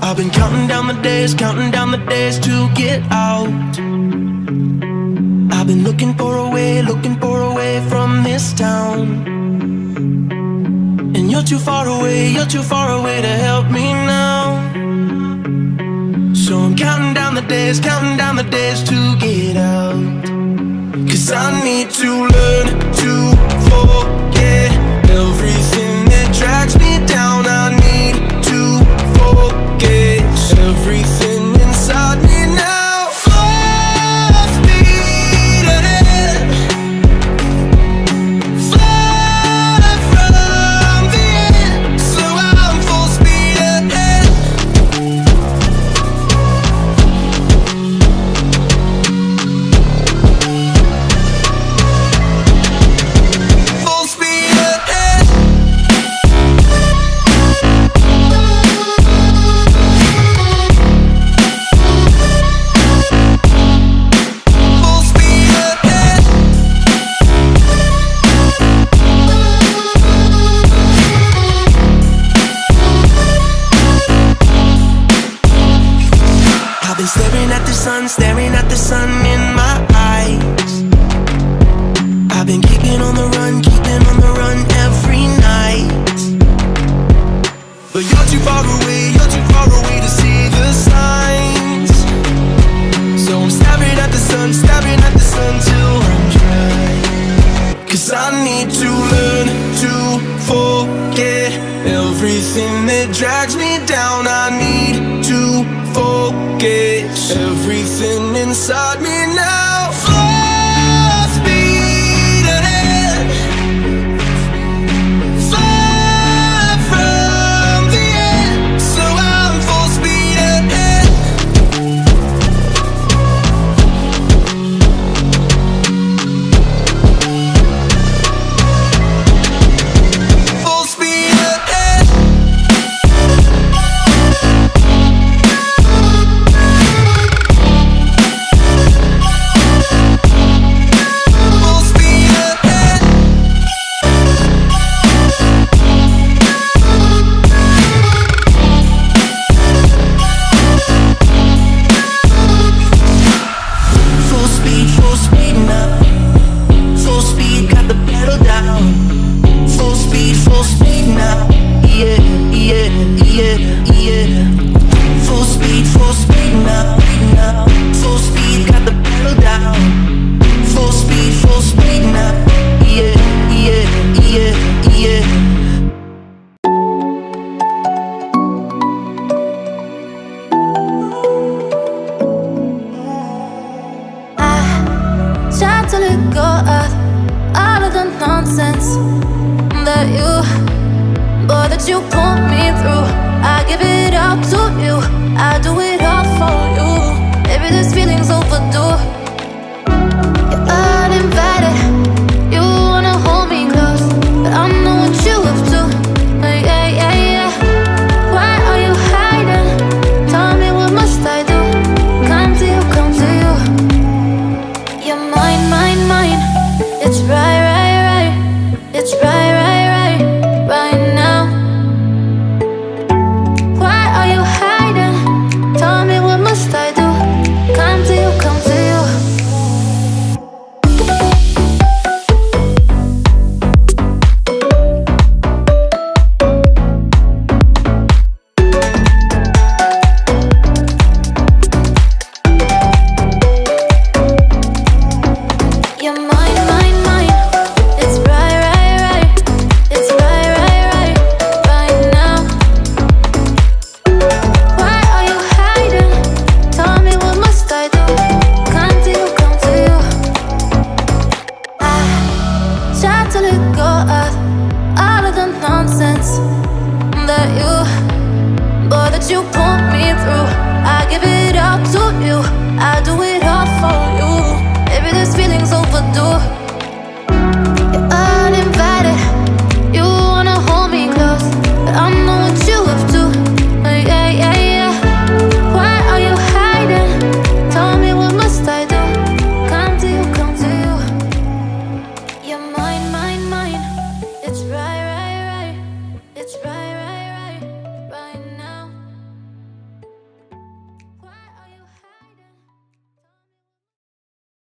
I've been counting down the days to get out. I've been looking for a way from this town. And you're too far away to help me now. So I'm counting down the days to get out. 'Cause I need to learn to forget everything that drags me down. I need to focus everything inside me now. Fly from the end, so I'm full speed ahead. Full speed ahead. Staring at the sun in my eyes. I've been keeping on the run every night. But you're too far away to see the signs. So I'm staring at the sun till I'm dry. 'Cause I need to learn to forget everything that drags me down. I need to focus everything inside me now. Full speed ahead. Fly from the end, so I'm full speed ahead. Full speed ahead. That you put me through.